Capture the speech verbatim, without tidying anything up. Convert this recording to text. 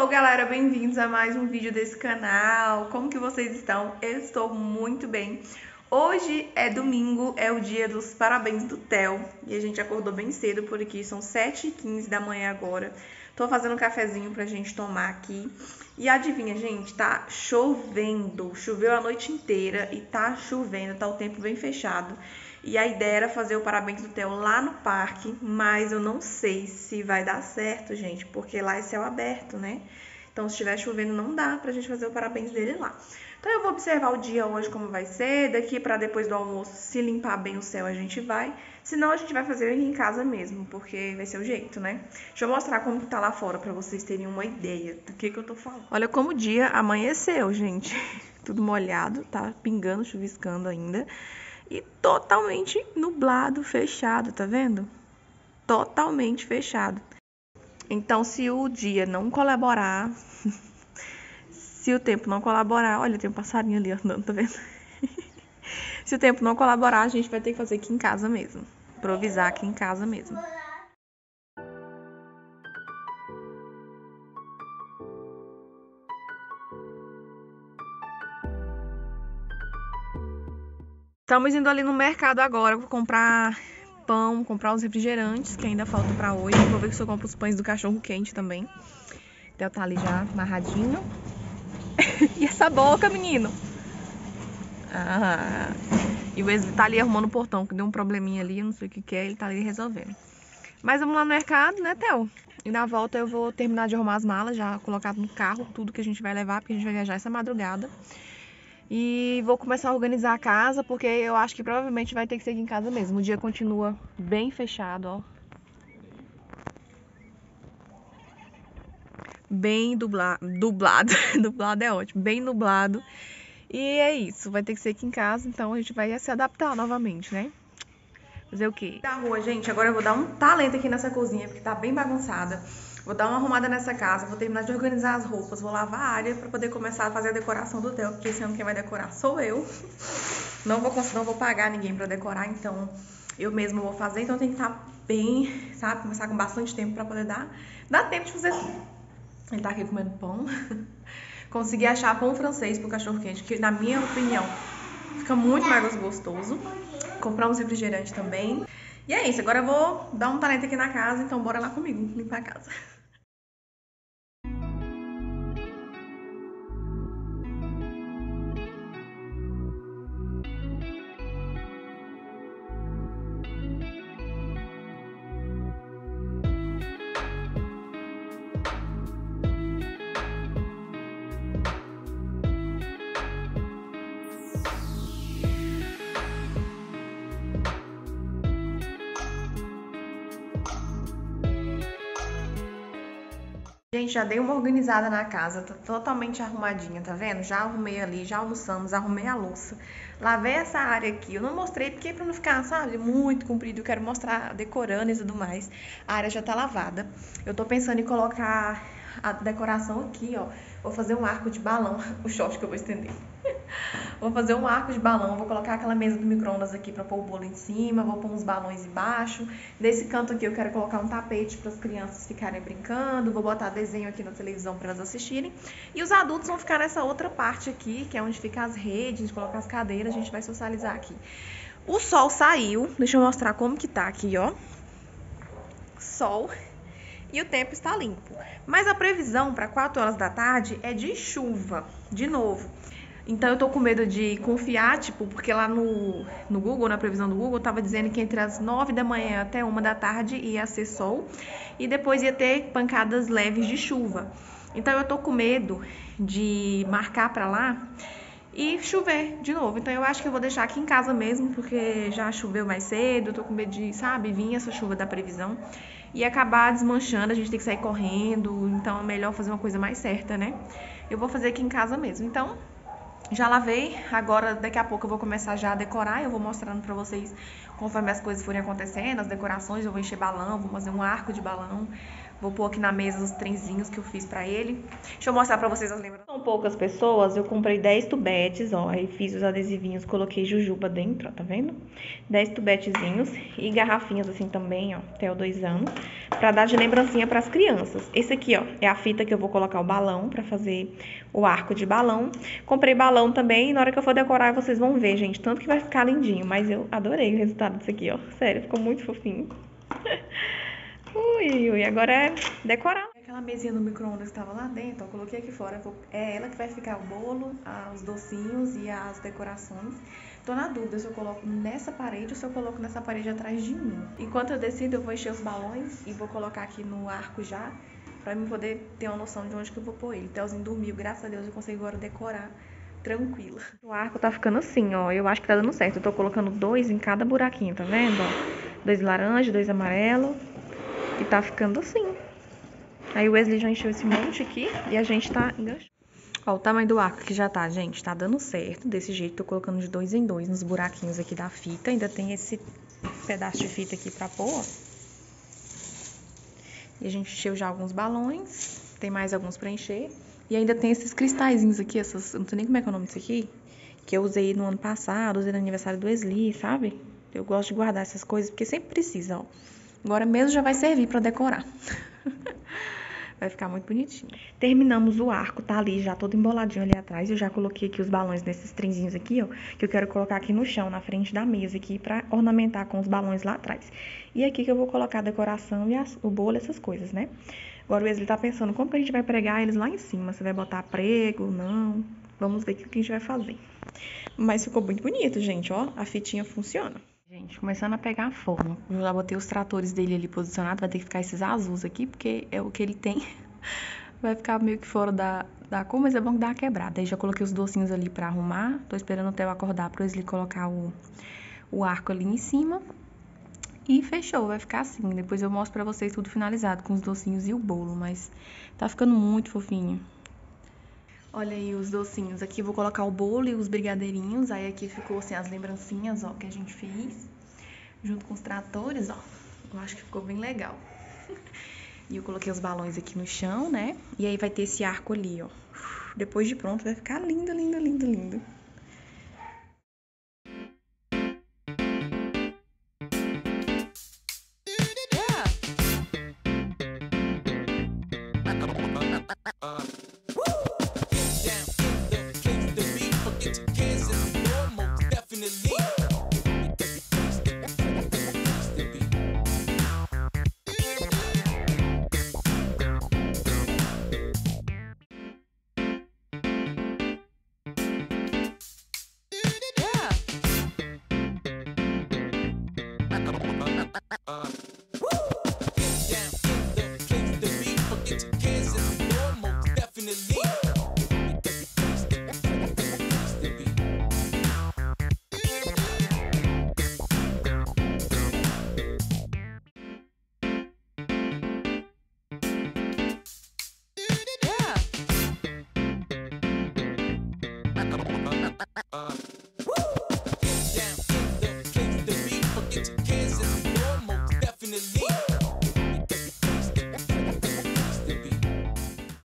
Hello galera, bem-vindos a mais um vídeo desse canal. Como que vocês estão? Eu estou muito bem. Hoje é domingo, é o dia dos parabéns do Théo. E a gente acordou bem cedo por aqui, são sete e quinze da manhã agora. Tô fazendo um cafezinho pra gente tomar aqui. E adivinha, gente, tá chovendo. Choveu a noite inteira e tá chovendo, tá o tempo bem fechado. E a ideia era fazer o parabéns do Théo lá no parque, mas eu não sei se vai dar certo, gente, porque lá é céu aberto, né? Então, se estiver chovendo, não dá pra gente fazer o parabéns dele lá. Então, eu vou observar o dia hoje como vai ser, daqui pra depois do almoço, se limpar bem o céu, a gente vai. Senão, a gente vai fazer ele em casa mesmo, porque vai ser o jeito, né? Deixa eu mostrar como que tá lá fora, pra vocês terem uma ideia do que que eu tô falando. Olha como o dia amanheceu, gente. Tudo molhado, tá pingando, chuviscando ainda. E totalmente nublado, fechado, tá vendo? Totalmente fechado. Então, se o dia não colaborar, se o tempo não colaborar... Olha, tem um passarinho ali andando, tá vendo? Se o tempo não colaborar, a gente vai ter que fazer aqui em casa mesmo. Improvisar aqui em casa mesmo. Estamos indo ali no mercado agora, vou comprar pão, comprar os refrigerantes que ainda faltam pra hoje. Vou ver se eu compro os pães do cachorro quente também. Então tá ali já amarradinho. E essa boca, menino? Ah. E o Wesley tá ali arrumando o portão, que deu um probleminha ali, eu não sei o que que é, ele tá ali resolvendo. Mas vamos lá no mercado, né, Théo? E na volta eu vou terminar de arrumar as malas, já colocar no carro tudo que a gente vai levar, porque a gente vai viajar essa madrugada. E vou começar a organizar a casa, porque eu acho que provavelmente vai ter que seguir em casa mesmo. O dia continua bem fechado, ó. Bem dubla... dublado. Dublado é ótimo. Bem nublado. E é isso. Vai ter que ser aqui em casa, então a gente vai se adaptar novamente, né? Fazer o quê? Da rua, gente. Agora eu vou dar um talento aqui nessa cozinha, porque tá bem bagunçada. Vou dar uma arrumada nessa casa, vou terminar de organizar as roupas, vou lavar a área pra poder começar a fazer a decoração do Théo, porque esse ano quem vai decorar sou eu. Não vou conseguir, não vou pagar ninguém pra decorar, então eu mesma vou fazer. Então tem que estar bem, sabe? Começar com bastante tempo pra poder dar, dar tempo de fazer tudo. Ele tá aqui comendo pão. Consegui achar pão francês pro cachorro quente, que na minha opinião fica muito mais gostoso. Compramos refrigerante também. E é isso, agora eu vou dar um talento aqui na casa, então bora lá comigo limpar a casa. Gente, já dei uma organizada na casa, tá totalmente arrumadinha, tá vendo? Já arrumei ali, já almoçamos, arrumei a louça. Lavei essa área aqui, eu não mostrei porque pra não ficar, sabe, muito comprido, eu quero mostrar decorando e tudo mais. A área já tá lavada. Eu tô pensando em colocar a decoração aqui, ó. Vou fazer um arco de balão, o short que eu vou estender. Vou fazer um arco de balão, vou colocar aquela mesa do micro-ondas aqui pra pôr o bolo em cima, vou pôr uns balões embaixo. Nesse canto aqui eu quero colocar um tapete para as crianças ficarem brincando, vou botar desenho aqui na televisão para elas assistirem. E os adultos vão ficar nessa outra parte aqui, que é onde fica as redes, a gente coloca as cadeiras, a gente vai socializar aqui. O sol saiu, deixa eu mostrar como que tá aqui, ó. Sol. E o tempo está limpo. Mas a previsão para quatro horas da tarde é de chuva, de novo. Então eu tô com medo de confiar, tipo, porque lá no, no Google, na previsão do Google, tava dizendo que entre as nove da manhã até uma da tarde ia ser sol e depois ia ter pancadas leves de chuva. Então eu tô com medo de marcar pra lá e chover de novo. Então eu acho que eu vou deixar aqui em casa mesmo, porque já choveu mais cedo, eu tô com medo de, sabe, vir essa chuva da previsão e acabar desmanchando, a gente tem que sair correndo, então é melhor fazer uma coisa mais certa, né? Eu vou fazer aqui em casa mesmo, então... Já lavei, agora daqui a pouco eu vou começar já a decorar, eu vou mostrando pra vocês conforme as coisas forem acontecendo, as decorações, eu vou encher balão, vou fazer um arco de balão, Vou pôr aqui na mesa os trenzinhos que eu fiz pra ele. Deixa eu mostrar pra vocês as lembranças. São poucas pessoas, eu comprei dez tubetes, ó. Aí fiz os adesivinhos, coloquei jujuba dentro, ó, tá vendo? dez tubetezinhos e garrafinhas assim também, ó, até os dois anos. Pra dar de lembrancinha pras crianças. Esse aqui, ó, é a fita que eu vou colocar o balão pra fazer o arco de balão. Comprei balão também e na hora que eu for decorar vocês vão ver, gente. Tanto que vai ficar lindinho, mas eu adorei o resultado disso aqui, ó. Sério, ficou muito fofinho. Ui, ui, agora é decorar. Aquela mesinha do micro-ondas que tava lá dentro, eu coloquei aqui fora. É ela que vai ficar o bolo, os docinhos e as decorações. Tô na dúvida se eu coloco nessa parede ou se eu coloco nessa parede atrás de mim. Enquanto eu decido, eu vou encher os balões e vou colocar aqui no arco já, pra eu poder ter uma noção de onde que eu vou pôr ele. Théozinho dormiu, graças a Deus eu consigo agora decorar tranquila. O arco tá ficando assim, ó. Eu acho que tá dando certo. Eu tô colocando dois em cada buraquinho, tá vendo? Ó, dois laranja, dois amarelo. E tá ficando assim. Aí o Wesley já encheu esse monte aqui e a gente tá enganchando. Ó, o tamanho do arco que já tá, gente, tá dando certo. Desse jeito, tô colocando de dois em dois nos buraquinhos aqui da fita. Ainda tem esse pedaço de fita aqui pra pôr, ó. E a gente encheu já alguns balões. Tem mais alguns pra encher. E ainda tem esses cristalzinhos aqui, essas... Não sei nem como é que é o nome disso aqui. Que eu usei no ano passado, usei no aniversário do Wesley, sabe? Eu gosto de guardar essas coisas porque sempre precisa, ó. Agora mesmo já vai servir pra decorar. Vai ficar muito bonitinho. Terminamos o arco, tá ali já todo emboladinho ali atrás. Eu já coloquei aqui os balões nesses trenzinhos aqui, ó. Que eu quero colocar aqui no chão, na frente da mesa aqui, pra ornamentar com os balões lá atrás. E aqui que eu vou colocar a decoração e as, o bolo, essas coisas, né? Agora o Wesley tá pensando, como que a gente vai pregar eles lá em cima? Você vai botar prego? Não. Vamos ver o que a gente vai fazer. Mas ficou muito bonito, gente, ó. A fitinha funciona. Gente, começando a pegar a forma. Eu já botei os tratores dele ali posicionados. Vai ter que ficar esses azuis aqui, porque é o que ele tem. Vai ficar meio que fora da, da cor, mas é bom que dá uma quebrada. Aí já coloquei os docinhos ali pra arrumar. Tô esperando até eu acordar pra ele colocar o, o arco ali em cima. E fechou, vai ficar assim. Depois eu mostro pra vocês tudo finalizado com os docinhos e o bolo. Mas tá ficando muito fofinho. Olha aí os docinhos. Aqui eu vou colocar o bolo e os brigadeirinhos. Aí aqui ficou assim as lembrancinhas, ó, que a gente fez. Junto com os tratores, ó. Eu acho que ficou bem legal. E eu coloquei os balões aqui no chão, né? E aí vai ter esse arco ali, ó. Depois de pronto vai ficar lindo, lindo, lindo, lindo. Uh